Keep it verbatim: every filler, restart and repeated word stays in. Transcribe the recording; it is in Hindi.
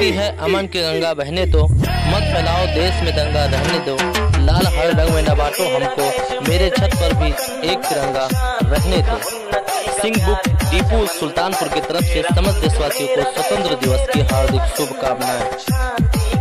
होती है अमन की गंगा बहने, तो मत फैलाओ देश में दंगा रहने दो। लाल हर रंग में न बांटो हमको, मेरे छत पर भी एक तिरंगा रहने दो। सिंह बुक डिपो सुल्तानपुर की तरफ से समस्त देशवासियों को स्वतंत्र दिवस की हार्दिक शुभकामनाएं।